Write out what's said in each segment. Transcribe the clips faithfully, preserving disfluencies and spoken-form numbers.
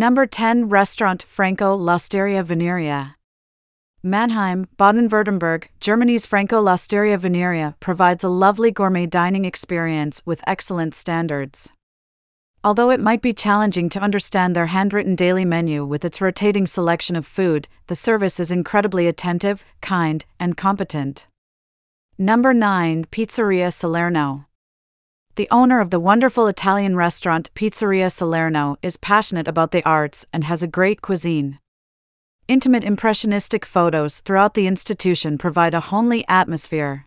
Number ten Restaurant Franco L'Osteria Venezia. Mannheim, Baden-Württemberg, Germany's Franco L'Osteria Venezia provides a lovely gourmet dining experience with excellent standards. Although it might be challenging to understand their handwritten daily menu with its rotating selection of food, the service is incredibly attentive, kind, and competent. Number nine Pizzeria Salerno. The owner of the wonderful Italian restaurant Pizzeria Salerno is passionate about the arts and has a great cuisine. Intimate impressionistic photos throughout the institution provide a homely atmosphere.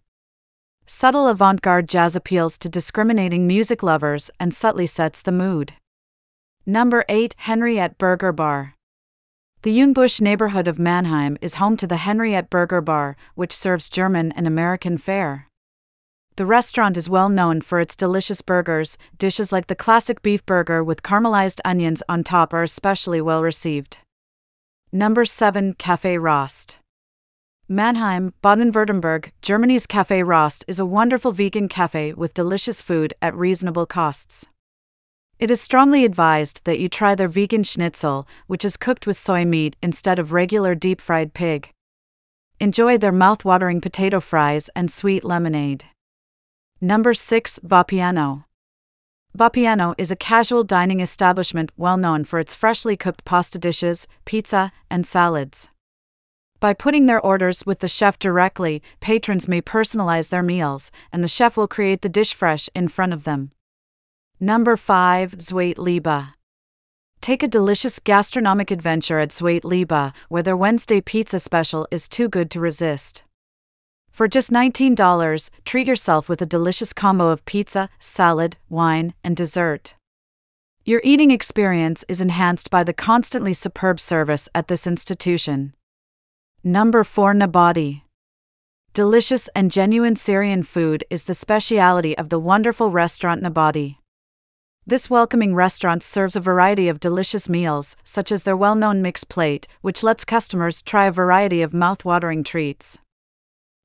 Subtle avant-garde jazz appeals to discriminating music lovers and subtly sets the mood. Number eight Henriette Burger Bar. The Jungbusch neighborhood of Mannheim is home to the Henriette Burger Bar, which serves German and American fare. The restaurant is well known for its delicious burgers. Dishes like the classic beef burger with caramelized onions on top are especially well received. Number seven Café Rost. Mannheim, Baden-Württemberg, Germany's Café Rost is a wonderful vegan cafe with delicious food at reasonable costs. It is strongly advised that you try their vegan schnitzel, which is cooked with soy meat instead of regular deep-fried pig. Enjoy their mouth-watering potato fries and sweet lemonade. Number six Vapiano. Vapiano is a casual dining establishment well known for its freshly cooked pasta dishes, pizza, and salads. By putting their orders with the chef directly, patrons may personalize their meals, and the chef will create the dish fresh in front of them. Number five Zweit Liba. Take a delicious gastronomic adventure at Zweit Liba, where their Wednesday pizza special is too good to resist. For just nineteen dollars, treat yourself with a delicious combo of pizza, salad, wine, and dessert. Your eating experience is enhanced by the constantly superb service at this institution. Number four Nabadi. Delicious and genuine Syrian food is the speciality of the wonderful restaurant Nabadi. This welcoming restaurant serves a variety of delicious meals, such as their well-known mixed plate, which lets customers try a variety of mouth-watering treats.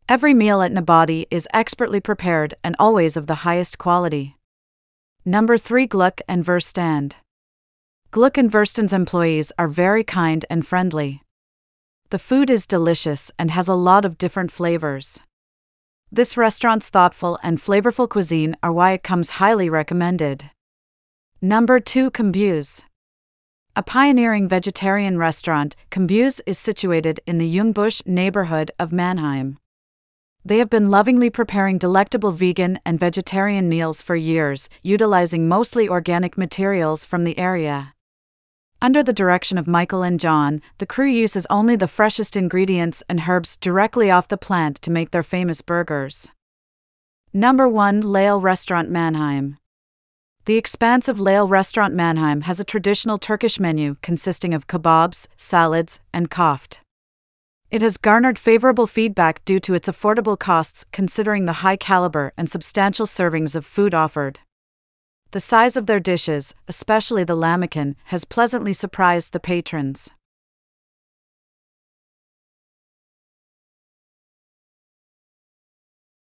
Every meal at Nabadi is expertly prepared and always of the highest quality. Number three Glück und Verstand. Glück und Verstand's employees are very kind and friendly. The food is delicious and has a lot of different flavors. This restaurant's thoughtful and flavorful cuisine are why it comes highly recommended. Number two Combuse. A pioneering vegetarian restaurant, Combuse is situated in the Jungbusch neighborhood of Mannheim. They have been lovingly preparing delectable vegan and vegetarian meals for years, utilizing mostly organic materials from the area. Under the direction of Michael and John, the crew uses only the freshest ingredients and herbs directly off the plant to make their famous burgers. Number one Lale Restaurant Mannheim. The expansive Lale Restaurant Mannheim has a traditional Turkish menu consisting of kebabs, salads, and kofte. It has garnered favorable feedback due to its affordable costs considering the high caliber and substantial servings of food offered. The size of their dishes, especially the lamakan, has pleasantly surprised the patrons.